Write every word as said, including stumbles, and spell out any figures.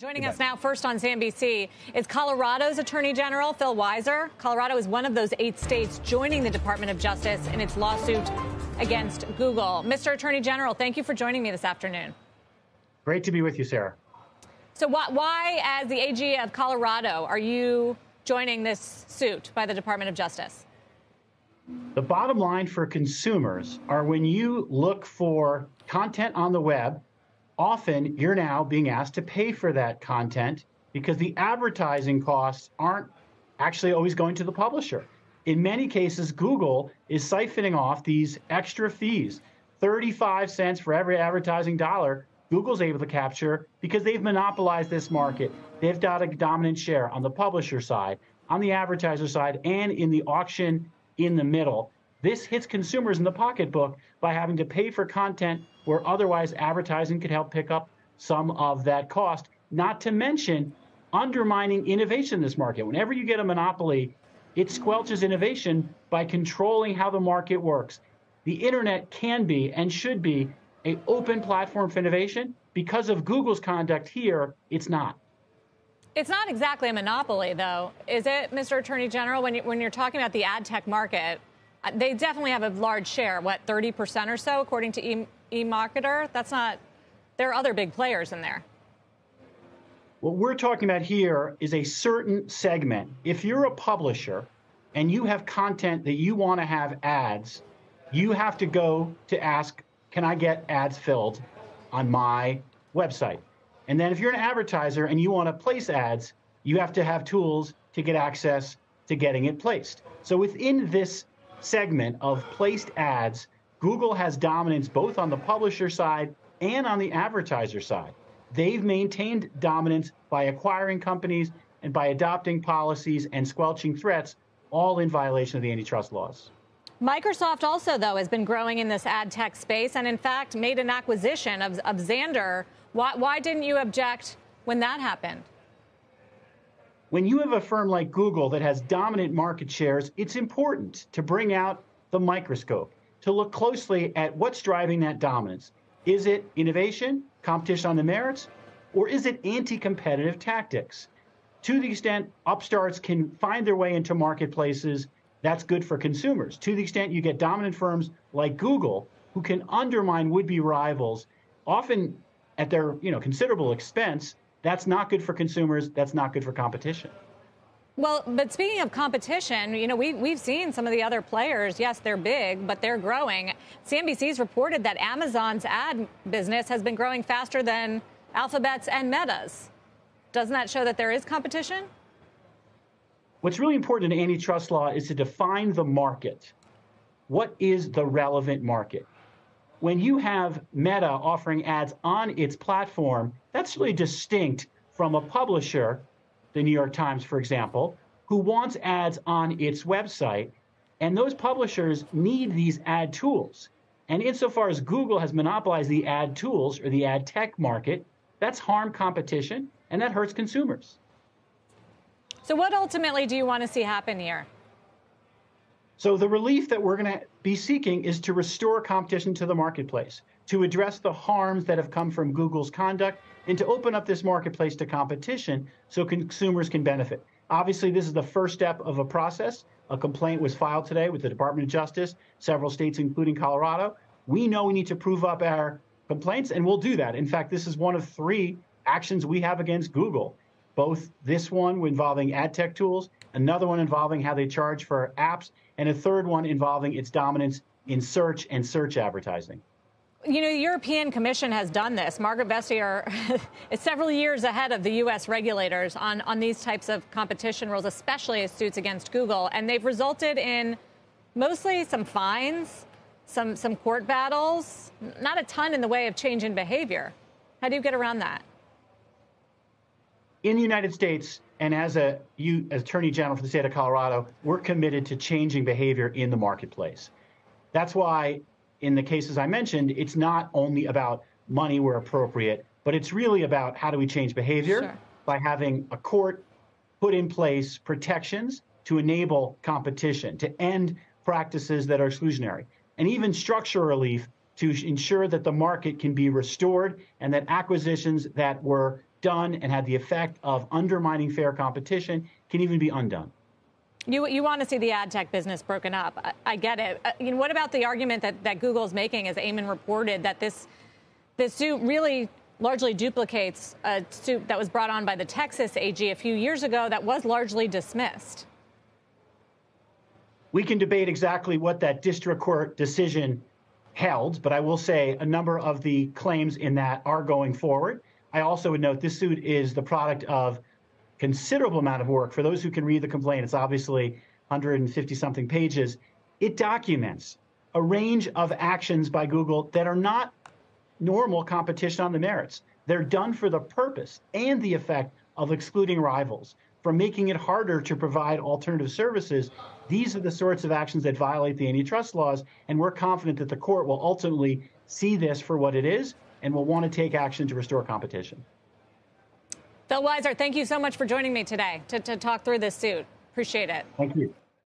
Joining us now first on C N B C is Colorado's Attorney General, Phil Weiser. Colorado is one of those eight states joining the Department of Justice in its lawsuit against Google. Mister Attorney General, thank you for joining me this afternoon. Great to be with you, Sarah. So why, why as the A G of Colorado, are you joining this suit by the Department of Justice? The bottom line for consumers are when you look for content on the web, often you're now being asked to pay for that content because the advertising costs aren't actually always going to the publisher. In many cases, Google is siphoning off these extra fees. thirty-five cents for every advertising dollar Google's able to capture because they've monopolized this market. They've got a dominant share on the publisher side, on the advertiser side, and in the auction in the middle. This hits consumers in the pocketbook by having to pay for content where otherwise advertising could help pick up some of that cost, not to mention undermining innovation in this market. Whenever you get a monopoly, it squelches innovation by controlling how the market works. The internet can be and should be an open platform for innovation. Because of Google's conduct here, it's not. It's not exactly a monopoly, though, is it, Mister Attorney General? When, you, when you're talking about the ad tech market, they definitely have a large share, what, thirty percent or so, according to E- E-marketer? That's not, there are other big players in there. What we're talking about here is a certain segment. If you're a publisher and you have content that you want to have ads, you have to go to ask, can I get ads filled on my website? And then if you're an advertiser and you want to place ads, you have to have tools to get access to getting it placed. So within this segment of placed ads, Google has dominance both on the publisher side and on the advertiser side. They've maintained dominance by acquiring companies and by adopting policies and squelching threats, all in violation of the antitrust laws. Microsoft also, though, has been growing in this ad tech space and, in fact, made an acquisition of, of Xandr. Why, why didn't you object when that happened? When you have a firm like Google that has dominant market shares, it's important to bring out the microscope, to look closely at what's driving that dominance. Is it innovation, competition on the merits, or is it anti-competitive tactics? To the extent upstarts can find their way into marketplaces, that's good for consumers. To the extent you get dominant firms like Google who can undermine would-be rivals, often at their, you know, considerable expense, that's not good for consumers, that's not good for competition. Well, but speaking of competition, you know, we, we've seen some of the other players. Yes, they're big, but they're growing. C N B C's reported that Amazon's ad business has been growing faster than Alphabet's and Meta's. Doesn't that show that there is competition? What's really important in antitrust law is to define the market. What is the relevant market? When you have Meta offering ads on its platform, that's really distinct from a publisher, The New York Times, for example, who wants ads on its website, and those publishers need these ad tools. And insofar as Google has monopolized the ad tools or the ad tech market, that's harmed competition, and that hurts consumers. So what ultimately do you want to see happen here? So the relief that we're going to be seeking is to restore competition to the marketplace, to address the harms that have come from Google's conduct, and to open up this marketplace to competition so consumers can benefit. Obviously, this is the first step of a process. A complaint was filed today with the Department of Justice, several states, including Colorado. We know we need to prove up our complaints, and we'll do that. In fact, this is one of three actions we have against Google, both this one involving ad tech tools, another one involving how they charge for apps, and a third one involving its dominance in search and search advertising. You know, the European Commission has done this. Margaret Vestager is several years ahead of the U S regulators on, on these types of competition rules, especially as suits against Google. And they've resulted in mostly some fines, some, some court battles, not a ton in the way of change in behavior. How do you get around that? In the United States, and as a you, as Attorney General for the state of Colorado, we're committed to changing behavior in the marketplace. That's why, in the cases I mentioned, it's not only about money where appropriate, but it's really about how do we change behavior. Sure. By having a court put in place protections to enable competition, to end practices that are exclusionary, and even structure relief to ensure that the market can be restored and that acquisitions that were done and had the effect of undermining fair competition can even be undone. You, you want to see the ad tech business broken up. I, I get it. I mean, what about the argument that, that Google's making, as Eamon reported, that this, this suit really largely duplicates a suit that was brought on by the Texas A G a few years ago that was largely dismissed? We can debate exactly what that district court decision held, but I will say a number of the claims in that are going forward. I also would note this suit is the product of considerable amount of work. For those who can read the complaint, it's obviously one hundred fifty-something pages. It documents a range of actions by Google that are not normal competition on the merits. They're done for the purpose and the effect of excluding rivals, from making it harder to provide alternative services. These are the sorts of actions that violate the antitrust laws, and we're confident that the court will ultimately see this for what it is and will want to take action to restore competition. Phil Weiser, thank you so much for joining me today to, to talk through this suit. Appreciate it. Thank you.